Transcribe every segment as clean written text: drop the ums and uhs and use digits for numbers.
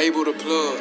Abel the plug.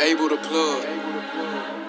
Abel the plug.